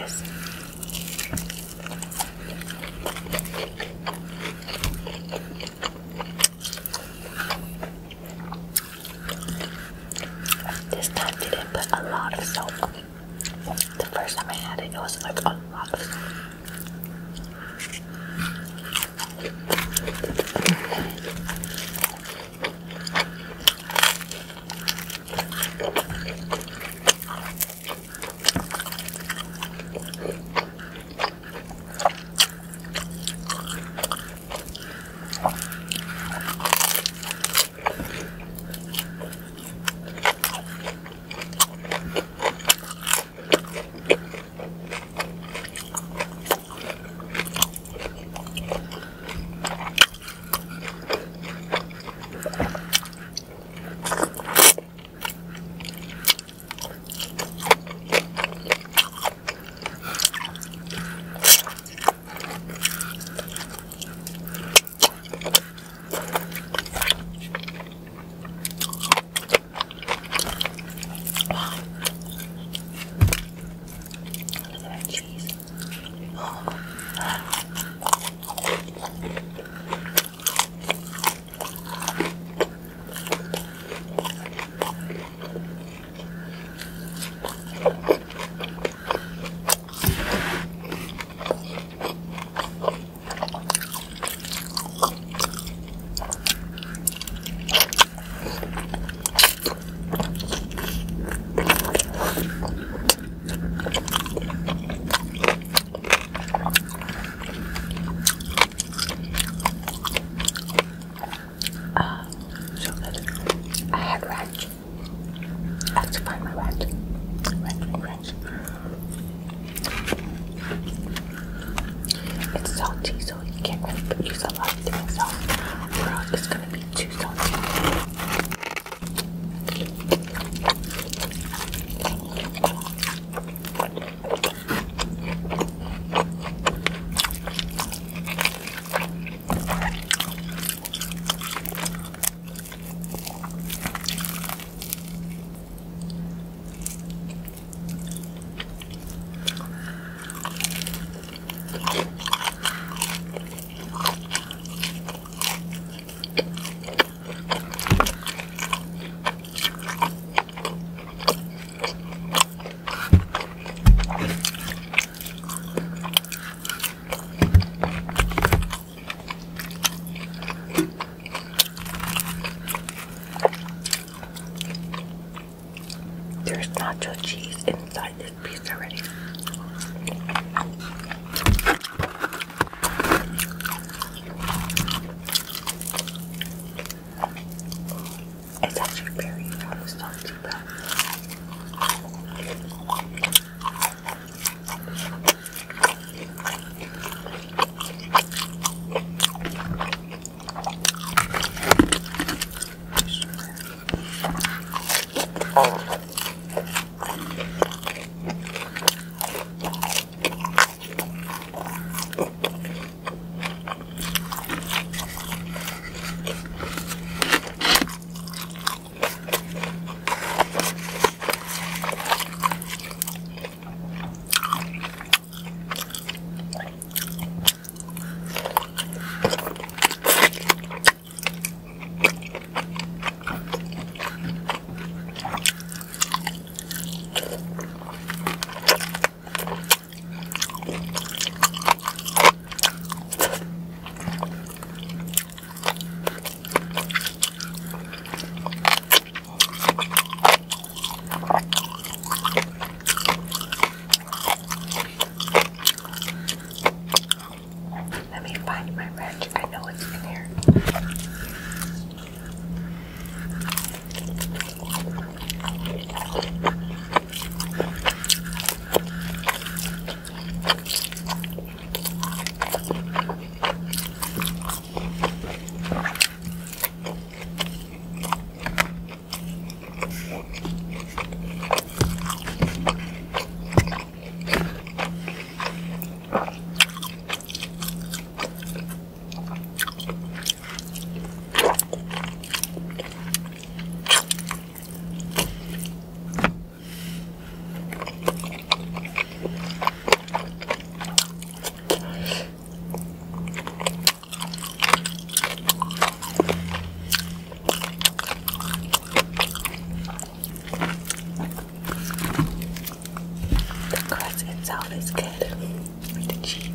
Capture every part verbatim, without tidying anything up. this. This time they didn't put a lot of soap. The first time I had it, it was like a lot of soap. Oh. because it's always good with the cheese.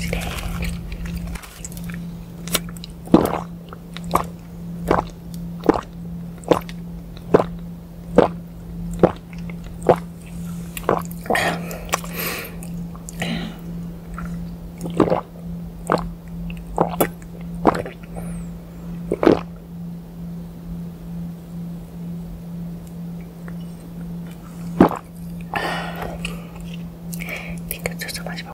Today.